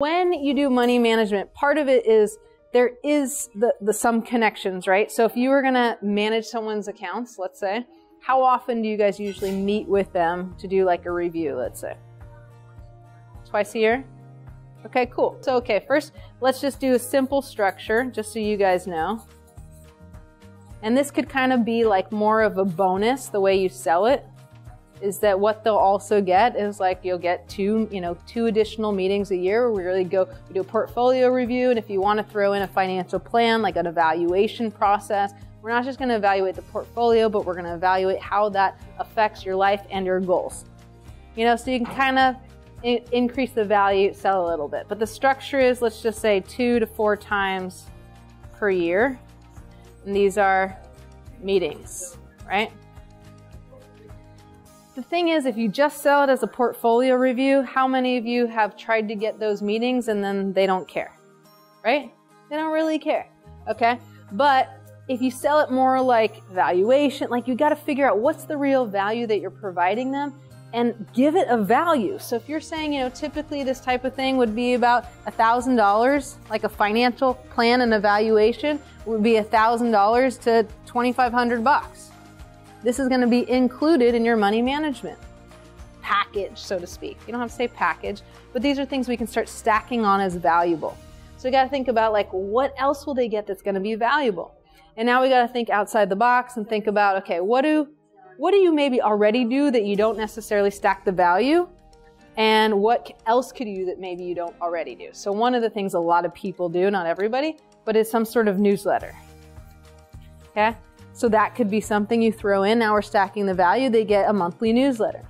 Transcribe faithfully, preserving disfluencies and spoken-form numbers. When you do money management, part of it is there is the, the some connections, right? So if you were gonna manage someone's accounts, let's say, how often do you guys usually meet with them to do like a review, let's say? Twice a year? Okay, cool. So, okay, first, let's just do a simple structure, just so you guys know. And this could kind of be like more of a bonus, the way you sell it, is that what they'll also get is like you'll get two, you know, two additional meetings a year where we really go we do a portfolio review, and if you want to throw in a financial plan, like an evaluation process, we're not just going to evaluate the portfolio, but we're going to evaluate how that affects your life and your goals. You know, so you can kind of in increase the value, sell a little bit. But the structure is, let's just say two to four times per year. And these are meetings, right? The thing is, if you just sell it as a portfolio review, how many of you have tried to get those meetings and then they don't care, right? They don't really care, okay? But if you sell it more like valuation, like you got to figure out what's the real value that you're providing them and give it a value. So if you're saying, you know, typically this type of thing would be about a thousand dollars, like a financial plan and evaluation would be a thousand dollars to twenty-five hundred bucks. This is going to be included in your money management package, so to speak. You don't have to say package, but these are things we can start stacking on as valuable. So we got to think about like, what else will they get that's going to be valuable? And now we got to think outside the box and think about, okay, what do, what do you maybe already do that you don't necessarily stack the value? And what else could you do that maybe you don't already do? So one of the things a lot of people do, not everybody, but it's some sort of newsletter, okay? So that could be something you throw in. Now we're stacking the value. They get a monthly newsletter.